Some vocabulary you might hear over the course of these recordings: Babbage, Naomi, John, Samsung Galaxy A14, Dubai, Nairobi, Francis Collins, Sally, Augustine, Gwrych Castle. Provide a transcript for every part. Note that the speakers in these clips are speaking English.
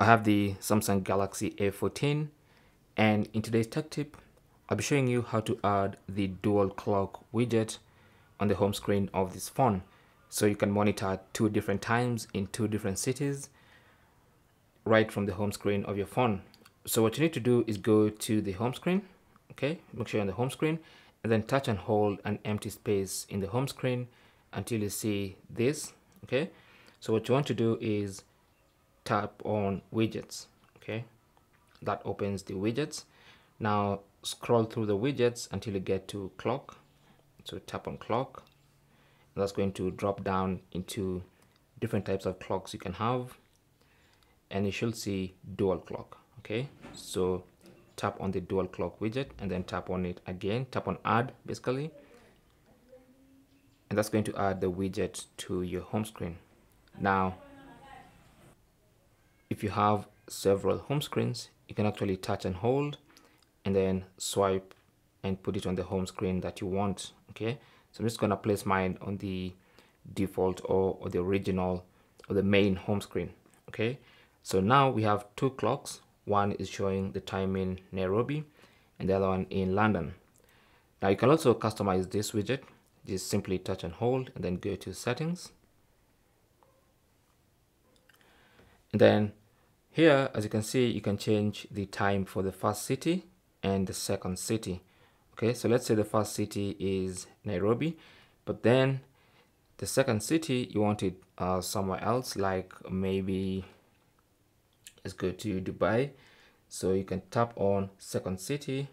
I have the Samsung Galaxy A14, and in today's tech tip, I'll be showing you how to add the dual clock widget on the home screen of this phone, so you can monitor two different times in two different cities right from the home screen of your phone. So what you need to do is go to the home screen, okay, make sure you're on the home screen, and then touch and hold an empty space in the home screen until you see this, okay. So what you want to do is tap on widgets, okay, that opens the widgets. Now scroll through the widgets until you get to clock, so tap on clock, and that's going to drop down into different types of clocks you can have, and you should see dual clock, okay. So tap on the dual clock widget and then tap on it again, tap on add basically, and that's going to add the widget to your home screen. Now if you have several home screens, you can actually touch and hold and then swipe and put it on the home screen that you want, okay. So I'm just going to place mine on the default or the original or the main home screen, okay. So now we have two clocks, one is showing the time in Nairobi and the other one in London. Now you can also customize this widget, just simply touch and hold and then go to settings. And then here, as you can see, you can change the time for the first city and the second city. Okay, so let's say the first city is Nairobi, but then the second city you want it somewhere else, like maybe let's go to Dubai. So you can tap on second city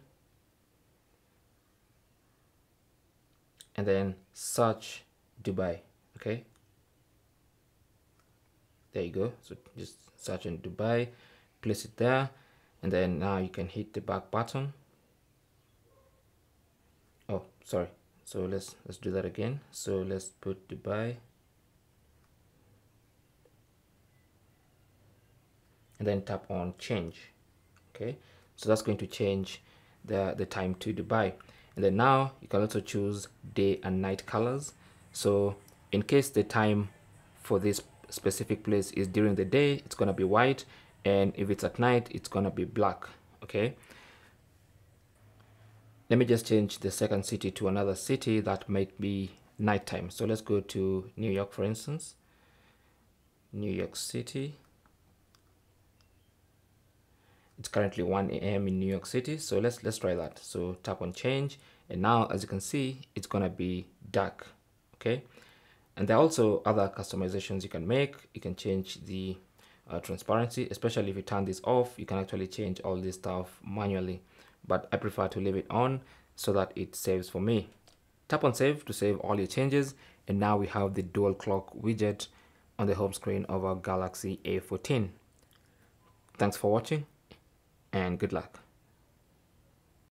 and then search Dubai, okay. There you go, so just search in Dubai, place it there, and then now you can hit the back button. Oh, sorry, so let's do that again. So let's put Dubai, and then tap on change, okay. So that's going to change the time to Dubai. And then now you can also choose day and night colors. So in case the time for this specific place is during the day, it's going to be white, and if it's at night, it's going to be black, okay. Let me just change the second city to another city that might be nighttime. So let's go to New York, for instance, New York City. It's currently 1 AM in New York City, so let's try that. So tap on change, and now as you can see, it's going to be dark, okay. And there are also other customizations you can make. You can change the transparency, especially if you turn this off, you can actually change all this stuff manually, but I prefer to leave it on so that it saves for me. Tap on save to save all your changes, and now we have the dual clock widget on the home screen of our Galaxy A14. Thanks for watching, and good luck.